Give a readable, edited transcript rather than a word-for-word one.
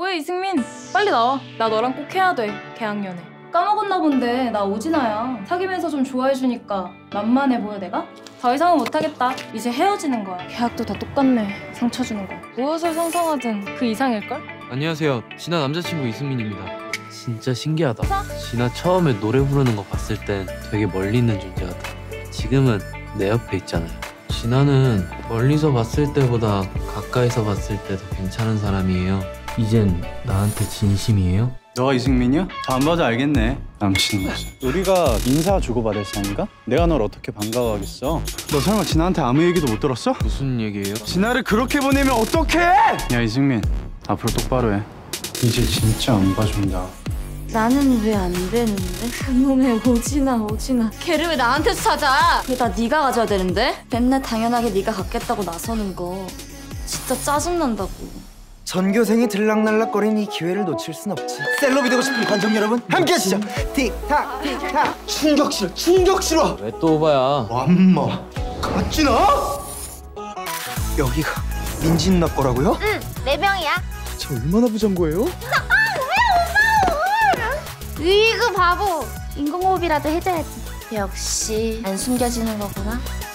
왜 이승민? 빨리 나와. 나 너랑 꼭 해야 돼, 계약연애. 까먹었나 본데 나 오진아야. 사귀면서 좀 좋아해주니까 만만해 보여 내가? 더 이상은 못하겠다. 이제 헤어지는 거야. 계약도 다 똑같네. 상처 주는 거. 무엇을 상상하든 그 이상일걸? 안녕하세요. 진아 남자친구 이승민입니다. 진짜 신기하다. 진아 처음에 노래 부르는 거 봤을 땐 되게 멀리 있는 존재 같아. 지금은 내 옆에 있잖아요. 진아는 멀리서 봤을 때보다 가까이서 봤을 때 더 괜찮은 사람이에요. 이젠 나한테 진심이에요? 너가 이승민이야? 다 안 봐도 알겠네. 남친인 거지. 우리가 인사 주고받을 사이인가? 내가 널 어떻게 반가워하겠어? 너 설마 진아한테 아무 얘기도 못 들었어? 무슨 얘기예요? 진아를 그렇게 보내면 어떡해! 야 이승민, 앞으로 똑바로 해. 이제 진짜 안 봐준다. 나는 왜 안 되는데? 그놈의 오진아. 걔를 왜 나한테 찾아? 그게 다 네가 가져야 되는데? 맨날 당연하게 네가 갖겠다고 나서는 거 진짜 짜증난다고. 전교생이 들락날락거린 이 기회를 놓칠 순 없지. 셀럽이 되고 싶은 관전 여러분 함께 하시죠. 틱탁 틱탁. 충격 싫어. 왜 또 오바야? 완마 갔지나? 여기가 민지 누나 거라고요? 응, 내 병이야. 저 얼마나 부자인 거예요? 으이그 바보! 인공호흡이라도 해줘야지. 역시 안 숨겨지는 거구나.